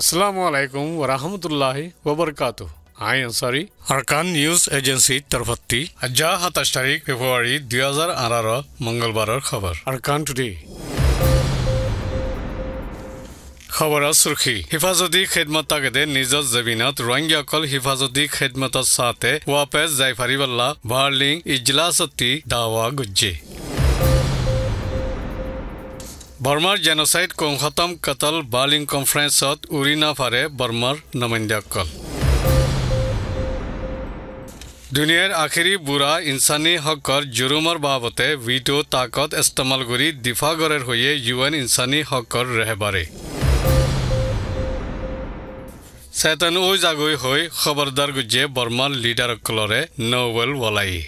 अस्सलामुअलैकुम वरहमतुल्लाहि वबरकातुहु। आई अंसारी अरकान न्यूज एजेंसी तरफती 18 फेब्रुआरी 2018 मंगलवार खबर। अरकान टुडे खबर सुर्खी हिफाजती खेदमत तागदे निज जमीनत रोहिंग्या कल हिफाजती खेदमत साथे वापस जायफारीवल्ला बार्लिंग इजलासती दावा गुज्जे। बर्मार जेनोसाइड कम खत्म कतल बार्लिंग कॉन्फ्रेंस उरीना फारे बर्मार नमिंदा कल। दुनियार आखिरी बुरा इंसानी हकर जुरुमर बाबते वीटो ताकत इस्तेमाल करी दिफागरेर हुए यूएन इंसानी हकर रहबारे सैतन ओ जागोई हुई खबरदार गुजे बर्मार लीडर कलरे नोवेल वलाई।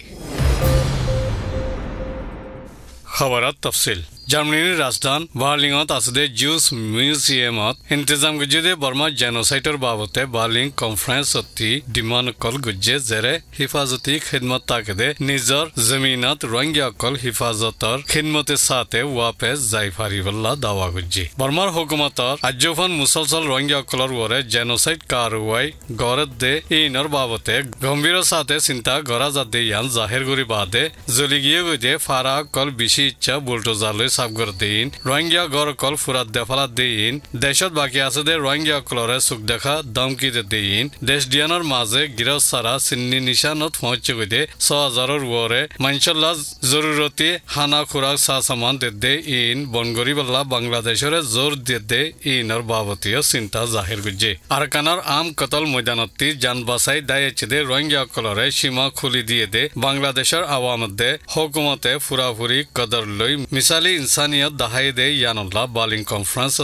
खबर तफसील जर्मनीर राजधान बार्लिंगत आसदे जूस म्यूजियमत इंतजाम गुजे बर्मा जेनोसाइडर बाबते बार्लिंग कॉन्फ्रेंस डिमांड कल गुजे जेरे हिफाजती खिदमत ताकदे निजर जमीनत रोहिंग्या कल हिफाजतर खिदमत साथे वापस जायफारीवल्ला दावा गुजे। बर्मार हुकूमतर आजोफन मुसलसल रोहिंग्या कलर वरे जेनोसाइड कार्रवाई गरत दे इनर बाबते गंभीर साथे चिंता गरा जाते यान जाहिर गुरी बादे जलिगिये गुजे फारा कल बिशी इच्छा बुलटोजारले साफगर दिन रोहिंग्या गौर कल फुरा देफला दिन देशत बाकी आसे दे रोहिंग्या कलरे सुख देखा धमकी दे दिन देश डियानर माजे गिरफ सारा सिन्नी निशानत पहुंचे गए दे 100,000 वोरे मंचल्ला जरूरती खाना खुराक सा सामान दे दे इन बनगरी बल्ला बांग्लादेश रे जोर दे दे इन और बाबतिया चिंता जाहिर गुजे। अरकानर आम कतल मैदानती जान बसाई दाय दे रोहिंग्या कलरे सीमा खुली दिए दे बांग्लादेशर आवाम दे हुकूमते फुराफुरी कदर लई मिसाली इंसानियत दहाई दे यानुल्ला बार्लिंग कॉन्फ्रेंस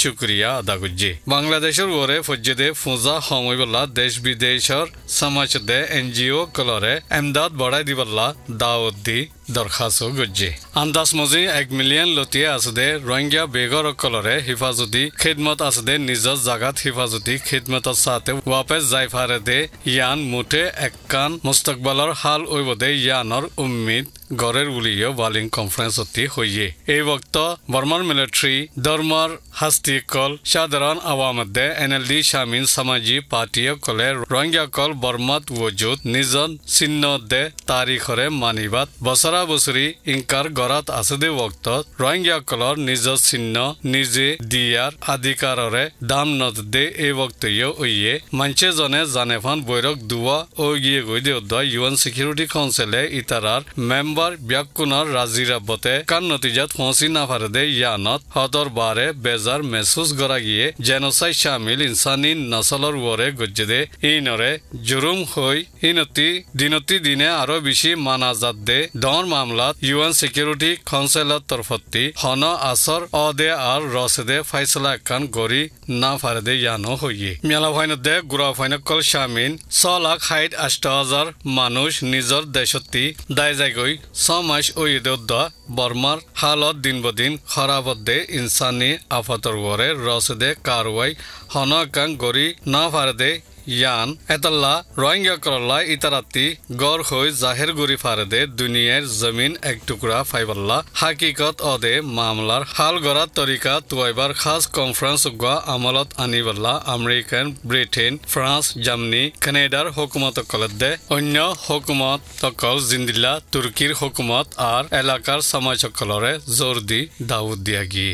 शुक्रिया अदा गुजे। बांग्लादेशर वोरे फौजे दे फौजा हमई बल्ला देश विदेशर समाज दे एनजीओ कलरे एमदाद बढ़ाई दी बल्ला दावत दी दरखास्त गुजे। अंदाज मजी 1 मिलियन लतिया आसदे रोहिंग्या बेगर कलरे हिफाजती खिदमत आसदे निज जगत हिफाजती खिदमत साथे वापस जायफारे दे यान मुठे एक्कान मुस्तकबलर हाल ओइबदे यानर उम्मीद गौरेर उलियो बार्लिंग कॉन्फ्रेंस हुई। ए वक्त बर्मार मिलिट्री धर्मर हस्ती कल साधारण आवाम दे एनएलडी शामिल समाजी पार्टिया कले रोहिंग्या कल बर्मात वजूद निजन चिन्ह दे तारीखरे मानिबात बसरा बसरी इंकार गरात आसदे वक्त रोहिंग्या कलर निज चिन्ह निजे दियार अधिकाररे दाम न दे ए वक्त ये मंचे जने जानेफान बैरक दुआ ओगिए गई दे यूएन सिक्योरिटी काउंसिले इतारार मेम्बर ब्याकुनार राजीरा बते कान नतीजत पहुंची ना फारे दे यानत हदर बारे बेजार महसूस करा गिए जेनोसाइड शामिल इंसानी नसलर वरे गुज्जे दे इनरे जुरुम होई इनती दिनती दिने आरो बेशी मानाजात दे दौर मामलात यूएन सिक्योरिटी काउंसिल तरफती हन असर अदे आर रसदे फैसला कान गोरी ना फारे दे यानो होई। मेला फाइन दे गुरा फाइन कल शामिल 6,68,000 मानुष निजर देशती दाय जाय गई 6 मास ओयद बर्मार हालत दिन ब दिन खराब दे इंसानी आफतर वरे रसदे कार्रवाई हनकांग गरी ना फार दे यान एतल्ला रोहिंग्या करला इतराती गौर होई जाहिर गुरी फारे दे दुनियार जमीन एक टुकड़ा फाइबल्ला हकीकत अदे मामलार हाल गरा तरीका तुआइबार खास कॉन्फ्रेंस गुआ अमलत आनीबल्ला अमेरिकन ब्रिटेन फ्रांस जर्मनी कनाडार हुकूमत कलत दे अन्य हुकूमत तकल जिंदिल्ला तुर्कीर हुकूमत आर एलाकार समाज कलरे जोर दी दावत दिया गी।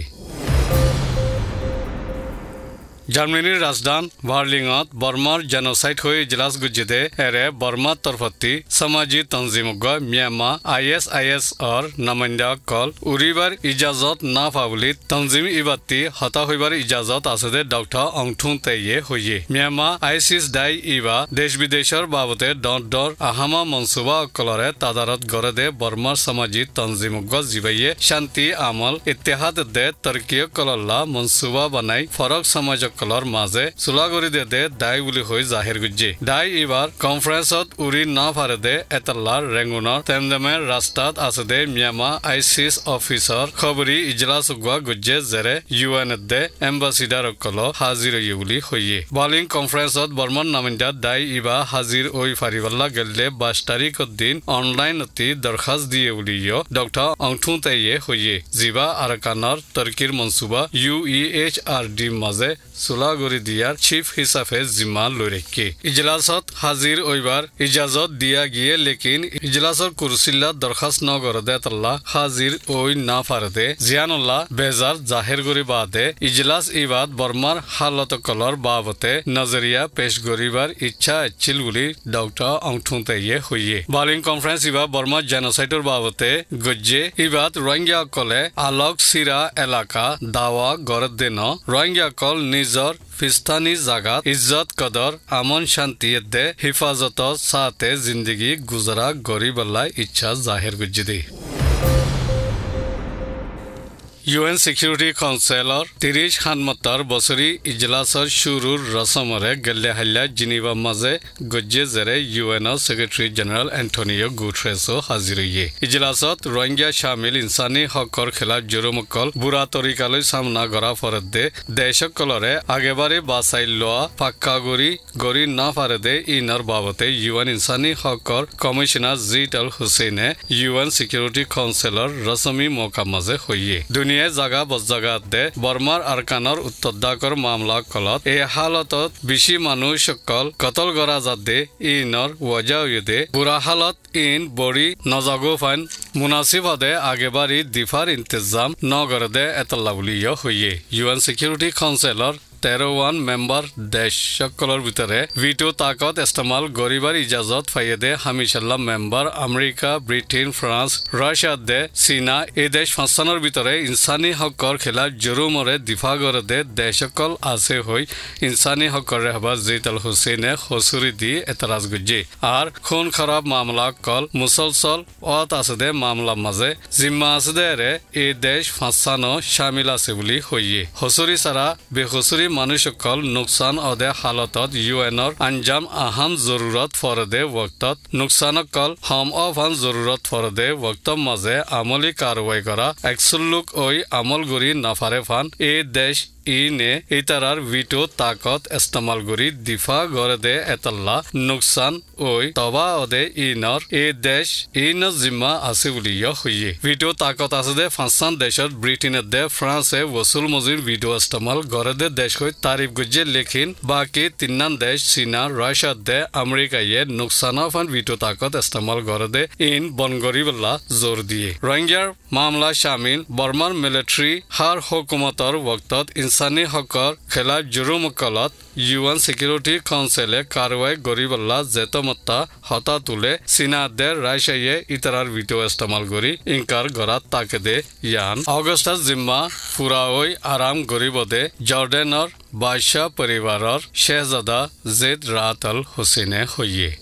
जर्मनीर राजधान बार्लिंगत बर्मार जेनोसाइड हुई इजलास गुजिदे एरे बर्मा तरफती समाजी तंजीम म्यांमा ISIS और नमंदा कल उरीबार इजाजत ना पावली तंजीम इबाती हता हुईबार इजाजत आसदे डॉक्टर अंगठू तय हुई। म्यांमा ISIS दाई इबा देश विदेशर बाबते डर अहामा मनसूबा कलरे तदारत गरे दे बर्मार समाजी तंजीम जीवाइये शांति अमल इत्तेहाद दे तर्किय कलल्ला मनसूबा बनाई फरक समाज कलर माजे सुलागुरी दे दे दाई बुली होई जाहिर गुज्जे। दाई इबार कॉन्फ्रेंसत उरी ना फारे दे एतल्लार रेंगुनर तेमदेमे रास्तात आसे दे म्यांमा ISIS ऑफिसर खबरी इजलास गुआ गुज्जे जेरे यूएन दे एम्बेसिडर कलो हाजिर युली होई। बार्लिंग कॉन्फ्रेंसत बर्मन नामिंदा दाई इबा हाजिर ओई फारिवल्ला गल्ले 22 तारीख दिन ऑनलाइन ती दरखास्त दिए उलियो डॉक्टर अंगठू तय हुई। जिबा अरकानर तुर्कीर मनसूबा UEHRD माजे सुलागुरी दियार चीफ हिसाफे जिम्मा लोरेक्की इजलासत हाजिर ओइबार इजाजत दिया गिये लेकिन इजलासर कुर्सिल्ला दरखास्त नगर देतल्ला हाजिर ओइ ना फारदे जियानुल्ला बेजार जाहिर गोरी बादे इजलास इबाद बर्मार हालत कलर बाबते नजरिया पेश गोरीबार इच्छा चिलगुली डॉक्टर अंगठुंते ये हुई बालिंग कॉन्फ्रेंस इबा बर्मा जेनोसाइडर बाबते गज्जे इबाद रोहिंग्या कले आलोक सिरा एलाका दावा गरद देनो रोहिंग्या कल निजर फिस्तानी जागात इज्जत कदर अमन शांति दे हिफाजत साथे जिंदगी गुजरा गरीब अल्लाह इच्छा जाहिर गुज्जिदी यूएन सिक्योरिटी काउंसिलर 30 खानमत्तार बसरी इजलासर शुरूर रसमरे गल्ले हल्ला जिनीवा मजे गज्जे जरे यूएन सेक्रेटरी जनरल एंटोनियो गुटरेसो हाजिर हुए इजलासत रोहिंग्या शामिल इंसानी हकर खिलाफ जुर्म कल बुरा तरीकाले सामना करा फरदे देशक कलरे आगेबारे बासाइल लोआ पाक्कागुरी गोरी ना फरदे इनर बाबते यूएन इंसानी हकर कमिश्नर जीटल हुसैने यूएन सिक्योरिटी काउंसिलर रसमी मौका मजे हुए दुनिया जगह बस जगह दे बर्मार अरकानर उत्तदाकर मामला कलत ए हालतत बिशी मानुष कल कतल गरा जादे इनर वजह दे बुरा हालत इन बड़ी नजागोफान मुनासिब दे आगे बारी दिफार इंतजाम नगर दे एतलावलिया हुई यूएन सिक्योरिटी काउंसिलर 13 मेम्बर देश सकलर भितरे वीटो ताकत इस्तेमाल गरीबार इजाजत फायदे हमेशा member America Britain France Russia दे चीना ए देश फांसानर भितरे इंसानी हकर खिलाफ जुर्मरे दिफा कर दे देशकल आसे होई इंसानी हकर रहबर जीतल हुसैने खसुरी दी एतराज गुज्जे और खून खराब मामला कल मुसलसल औत आसदे मामला मजे जिम्मा आसदे रे ए देश फांसानो शामिल आसे बोली होई खसुरी सारा बेखसुरी मानुषकल नुकसान अदे हालतत यूएनर अंजाम अहम जरूरत फरदे वक्तत नुकसान कल हम अहम जरूरत फरदे वक्त मजे अमली कार्रवाई करा एक्सुल्लुक ओई अमल गुरी नफारे फान ए देश इने इतरार वीटो ताकत इस्तेमाल गुरी दिफा कर दे एतल्ला नुकसान ओई तबा अदे इनर ए देश इन जिम्मा आसे बुलिया हुई वीटो ताकत आसदे फांसान देशर ब्रिटेन दे फ्रांस वसूल मजीर वीडियो इस्तेमाल कर दे देश को तारीफ गुजे लेकिन बाकी तिन्नान देश चीना रशिया दे अमेरिका ये नुकसान फन वीटो ताकत इस्तेमाल कर दे इन बनगरी बल्ला जोर दिए रोहिंग्या मामला शामिल बर्मा मिलिट्री हर हुकूमतर वक्तत इंसानी हकर खिलाफ जुर्म कलत यूएन सिक्योरिटी काउंसिले कार्रवाई गरीबल्ला जेतमत्ता हता तुले सीना दे राशिया इतरार वीडियो इस्तेमाल करी इनकार गरा ताके दे यान अगस्त जिम्मा पूरा होई आराम गरीब दे जॉर्डन और बादशाह परिवार और शहजादा जेद रात अल हुसैने हुई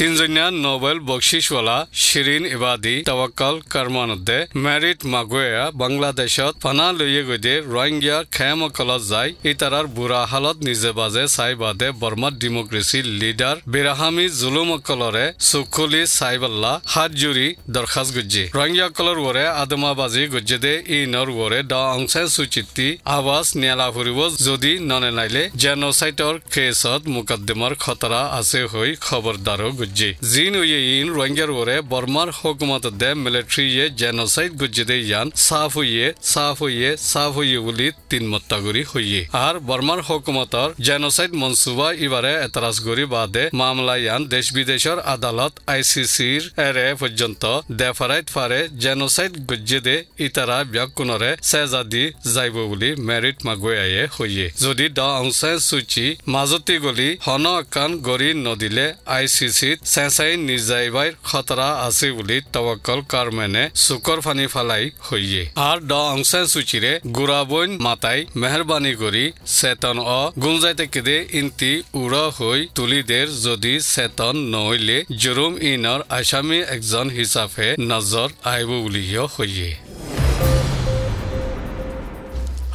3 जनिया नोबेल बख्शिश वाला शिरीन इबादी तवक्कल करमान दे मेरिट मागुया बांग्लादेशत फना लये गदे रोहिंग्या खैम कला जाय इतरार बुरा हालत निजे बाजे साइबादे बर्मा डेमोक्रेसी लीडर बेरहामी जुलुम कलरे सुखुली साइबल्ला हाथ जुरी दरखास्त गुज्जे रोहिंग्या कलर वरे आदमाबाजी गुज्जे दे इनर वरे दा अंगसे सुचिति आवाज न्याला फुरिबो जदि ननेनाइले जेनोसाइडर केसत मुकद्दमार खतरा आसे होई खबरदार जीन इन रोहिंग्या वरे बर्मार हुकूमत दे मिलिट्री ये जेनोसाइड गुज्जे यान साफ हुई बोली तीन मत्तागुरी हुई और बर्मार हुकूमतर जेनोसाइड मनसूबा इबारे एतराज गुरी बादे मामला यान देश विदेशर आदालत आईसीसीर एरे पर्यंत देफराइत फारे जेनोसाइड गुज्जे दे इतरा ब्याकुनरे सजा दी जाइब बोली मेरिट मागुयाए हुई जदि दा अंगसे सूची माजती गली हन अकान गरी नदिले आईसीसी सेंसाई निजाइबाई खतरा आसे बोली तवक्कल कारमेने सुकर फानी फलाई हुई और ड अंगसेन सूचीरे गुराबोन माताई मेहरबानी करी सेतन अ गुंजाइते किदे इनती उड़ा होई तुली देर जदि सेतन नइले जुरुम इनर आसामी एकजन हिसाबे नजर आइबो बोली हुई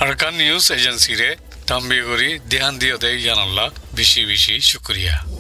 अरकान न्यूज एजेंसी रे तंबी करी ध्यान दियो दे यानल्ला बिशी बिशी शुक्रिया।